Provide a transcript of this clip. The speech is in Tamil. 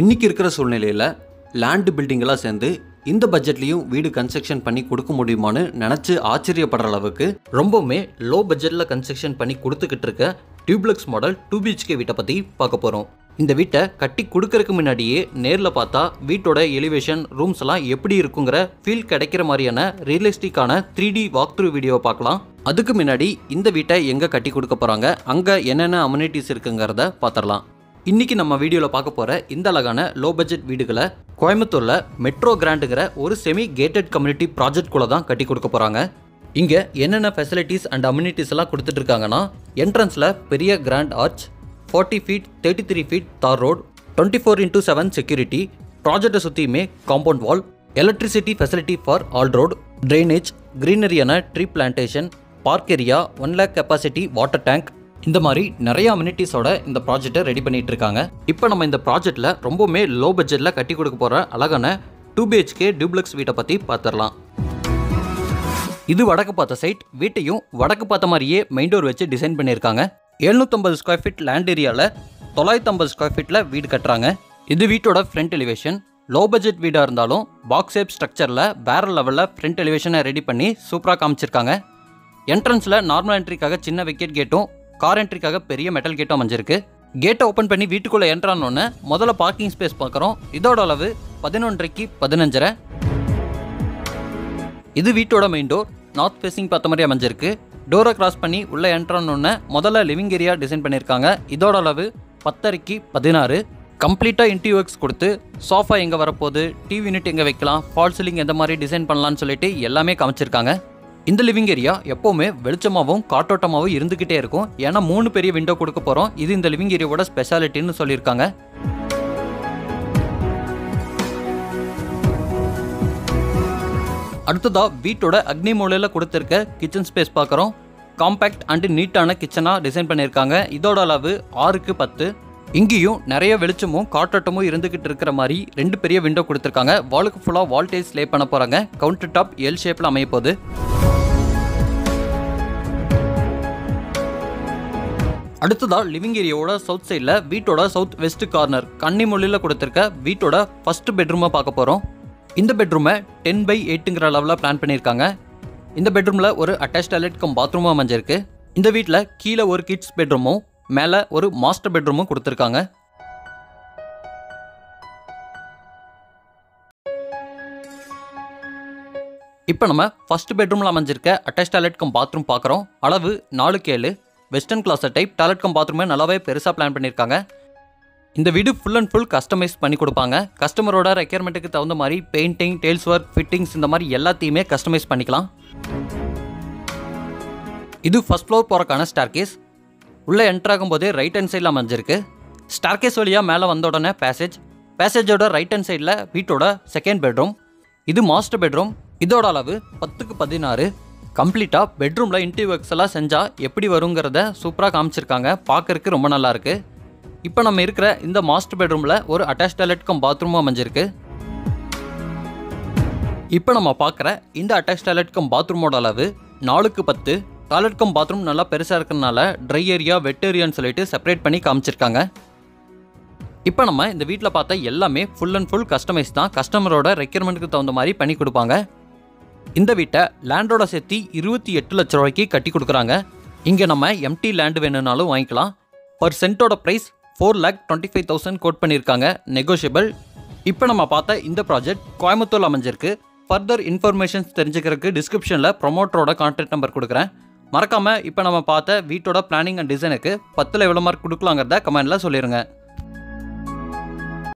இன்னைக்கு இருக்கிற சூழ்நிலையில் லேண்டு பில்டிங்கெல்லாம் சேர்ந்து இந்த பட்ஜெட்லையும் வீடு கன்ஸ்ட்ரக்ஷன் பண்ணி கொடுக்க முடியுமான்னு நினச்சி ஆச்சரியப்படுற அளவுக்கு ரொம்பவுமே லோ பட்ஜெட்டில் கன்ஸ்ட்ரக்ஷன் பண்ணி கொடுத்துக்கிட்டு இருக்க டியூப்ளெக்ஸ் மாடல் 2 BHK வீட்டை பற்றி பார்க்க போகிறோம். இந்த வீட்டை கட்டி கொடுக்கறதுக்கு முன்னாடியே நேரில் பார்த்தா வீட்டோட எலிவேஷன், ரூம்ஸ் எல்லாம் எப்படி இருக்குங்கிற ஃபீல் கிடைக்கிற மாதிரியான ரியலிஸ்டிக்கான 3D வாக் த்ரூ வீடியோவை பார்க்கலாம். அதுக்கு முன்னாடி இந்த வீட்டை எங்கே கட்டி கொடுக்க போகிறாங்க, அங்கே என்னென்ன அம்யூனிட்டிஸ் இருக்குங்கிறத பார்த்துடலாம். இன்றைக்கி நம்ம வீடியோவில் பார்க்க போகிற இந்த அழகான லோ பட்ஜெட் வீடுகளை கோயம்புத்தூரில் மெட்ரோ கிராண்டுங்கிற ஒரு செமி கேட்டட் கம்யூனிட்டி ப்ராஜெக்ட்குள்ளே தான் கட்டி கொடுக்க போகிறாங்க. இங்கே என்னென்ன ஃபெசிலிட்டிஸ் அண்ட் அம்யூனிட்டிஸ் எல்லாம் கொடுத்துட்ருக்காங்கன்னா, என்ட்ரன்ஸில் பெரிய grand arch, 40 feet 33 feet tar road, 24/7 security, ப்ராஜெக்டை சுற்றியுமே compound wall, electricity facility for all road, drainage, க்ரீனரியான tree plantation, park area, 1 lakh capacity water tank, இந்த மாதிரி நிறைய அம்யூனிட்டிஸோட இந்த ப்ராஜெக்டை ரெடி பண்ணிட்டு இருக்காங்க. இப்போ நம்ம இந்த ப்ராஜெக்டில் ரொம்பவுமே லோ பட்ஜெட்டில் கட்டி கொடுக்க போகிற அழகான 2 BHK டியூப்ளெக்ஸ் வீட்டை பற்றி பார்த்துடலாம். இது வடக்கு பார்த்த சைட். வீட்டையும் வடக்கு பார்த்த மாதிரியே மெயின் டோர் வச்சு டிசைன் பண்ணியிருக்காங்க. 750 square feet லேண்ட் ஏரியாவில் 950 square feet வீடு கட்டுறாங்க. இது வீட்டோட ஃப்ரண்ட் எலிவேஷன். லோ பட்ஜெட் வீடாக இருந்தாலும் பாக்ஸ் ஷேப் ஸ்ட்ரக்சரில் பேரல் லெவலில் ஃப்ரண்ட் எலிவேஷனை ரெடி பண்ணி சூப்பராக காமிச்சிருக்காங்க. என்ட்ரன்ஸில் நார்மல் என்ட்ரிக்காக சின்ன விக்கெட் கேட்டும், கார் என்ட்ரிக்காக பெரிய மெட்டல் கேட்டும் அமைஞ்சிருக்கு. கேட்டை ஓப்பன் பண்ணி வீட்டுக்குள்ளே என்ட்ரானோன்னு முதல்ல பார்க்கிங் ஸ்பேஸ் பார்க்குறோம். இதோட அளவு 11.5x15.5. இது வீட்டோட மெயின் டோர். நார்த் ஃபேஸிங் பார்த்த மாதிரி அமைஞ்சிருக்கு. டோரை கிராஸ் பண்ணி உள்ளே என்ட்ரானோன்னு முதல்ல லிவிங் ஏரியா டிசைன் பண்ணியிருக்காங்க. இதோட அளவு 10.5x16. கம்ப்ளீட்டாக இன்டி ஒர்க்ஸ் கொடுத்து சோஃபா எங்கே வரப்போகுது, டிவி யூனிட் எங்கே வைக்கலாம், ஃபால் சீலிங் எந்த மாதிரி டிசைன் பண்ணலான்னு சொல்லிட்டு எல்லாமே காமிச்சிருக்காங்க. இந்த லிவிங் ஏரியா எப்போவுமே வெளிச்சமாகவும் காற்றோட்டமாகவும் இருந்துக்கிட்டே இருக்கும். ஏன்னா 3 பெரிய விண்டோ கொடுக்க போகிறோம். இது இந்த லிவிங் ஏரியாவோட ஸ்பெஷாலிட்டின்னு சொல்லியிருக்காங்க. அடுத்ததாக வீட்டோட அக்னி மூலையில் கொடுத்துருக்க கிச்சன் ஸ்பேஸ் பார்க்குறோம். காம்பேக்ட் அண்டு நீட்டான கிச்சனாக டிசைன் பண்ணியிருக்காங்க. இதோட அளவு 6x10. இங்கேயும் நிறைய வெளிச்சமும் காற்றோட்டமும் இருந்துக்கிட்டு இருக்கிற மாதிரி 2 பெரிய விண்டோ கொடுத்துருக்காங்க. வாலுக்கு ஃபுல்லாக வால்டேஜ் ஸ்லே பண்ண போகிறாங்க. கவுண்டர் டாப் எல் ஷேப்பில் அமைய போகுது. அடுத்ததாக லிவிங் ஏரியாவோட சவுத் சைடில் வீட்டோட சவுத் வெஸ்ட் கார்னர் கன்னிமொழியில் கொடுத்துருக்க வீட்டோட ஃபஸ்ட்டு பெட்ரூமை பார்க்க போகிறோம். இந்த பெட்ரூமை 10x8ங்கிற அளவில் பிளான் பண்ணியிருக்காங்க. இந்த பெட்ரூமில் ஒரு அட்டாச் டாய்லெட் கம் பாத்ரூமும் அமைஞ்சிருக்கு. இந்த வீட்டில் கீழே ஒரு கிட்ஸ் பெட்ரூமும் மேலே ஒரு மாஸ்டர் பெட்ரூமும் கொடுத்துருக்காங்க. இப்போ நம்ம ஃபஸ்ட் பெட்ரூமில் அமைஞ்சிருக்க அட்டாச் டாய்லெட் கம் பாத்ரூம் பார்க்குறோம். அளவு 4x7. Western closet type toilet cum பாத்ரூமே நல்லாவே பெருசாக பிளான் பண்ணியிருக்காங்க. இந்த வீடு ஃபுல் அண்ட் ஃபுல் கஸ்டமைஸ் பண்ணி கொடுப்பாங்க. கஸ்டமரோட ரெக்யர்மெண்ட்டுக்கு தகுந்த மாதிரி பெயிண்டிங், டெயில்ஸ் ஒர்க், ஃபிட்டிங்ஸ், இந்த மாதிரி எல்லாத்தையுமே கஸ்டமைஸ் பண்ணிக்கலாம். இது ஃபர்ஸ்ட் ஃப்ளோர் போகிறக்கான ஸ்டார்கேஸ். உள்ளே என்ட்ராகும் போதே ரைட் ஹேண்ட் சைடில் அமைஞ்சிருக்கு. ஸ்டார்கேஸ் வழியாக மேலே வந்த உடனே பேசேஜோட ரைட் ஹேண்ட் சைடில் வீட்டோட செகண்ட் பெட்ரூம். இது மாஸ்டர் பெட்ரூம். இதோட அளவு 10x16. கம்ப்ளீட்டாக பெட்ரூமில் இன்டி ஒர்க்ஸ் எல்லாம் செஞ்சால் எப்படி வருங்கிறத சூப்பராக காமிச்சிருக்காங்க. பார்க்கறதுக்கு ரொம்ப நல்லாயிருக்கு. இப்போ நம்ம இருக்கிற இந்த மாஸ்டர் பெட்ரூமில் ஒரு அட்டாச் டாய்லெட் கம் பாத்ரூமும் அமைஞ்சிருக்கு. இப்போ நம்ம பார்க்குற இந்த அட்டாச் டாய்லெட் கம் பாத்ரூமோட அளவு 4x10. டாய்லெட் கம் பாத்ரூம் நல்லா பெருசாக இருக்கிறதுனால ட்ரை ஏரியா, வெட் ஏரியான்னு சொல்லிட்டு செப்பரேட் பண்ணி காமிச்சிருக்காங்க. இப்போ நம்ம இந்த வீட்டில் பார்த்தா எல்லாமே ஃபுல் அண்ட் ஃபுல் கஸ்டமைஸ் தான். கஸ்டமரோட ரெக்யர்மெண்ட்டுக்கு தகுந்த மாதிரி பண்ணி கொடுப்பாங்க. இந்த வீட்டை லேண்டோட சேர்த்து 28 லட்ச ரூபாய்க்கு கட்டி கொடுக்குறாங்க. இங்கே நம்ம எம்டி லேண்டு வேணும்னாலும் வாங்கிக்கலாம். பர் சென்ட்டோட ப்ரைஸ் 4,25,000 கோட் பண்ணியிருக்காங்க. நெகோஷியபிள். இப்போ நம்ம பார்த்த இந்த ப்ராஜெக்ட் கோயம்புத்தூர் அமைஞ்சிருக்கு. ஃபர்தர் இன்ஃபர்மேஷன்ஸ் தெரிஞ்சுக்கிறதுக்கு டிஸ்கிரிப்ஷனில் ப்ரொமோட்டரோட கான்டாக்ட் நம்பர் கொடுக்குறேன். மறக்காமல் இப்போ நம்ம பார்த்த வீட்டோட பிளானிங் அண்ட் டிசைனுக்கு 10ல் எவ்வளோ மார்க் கொடுக்கலாங்கிறத கமெண்டில் சொல்லிடுங்க.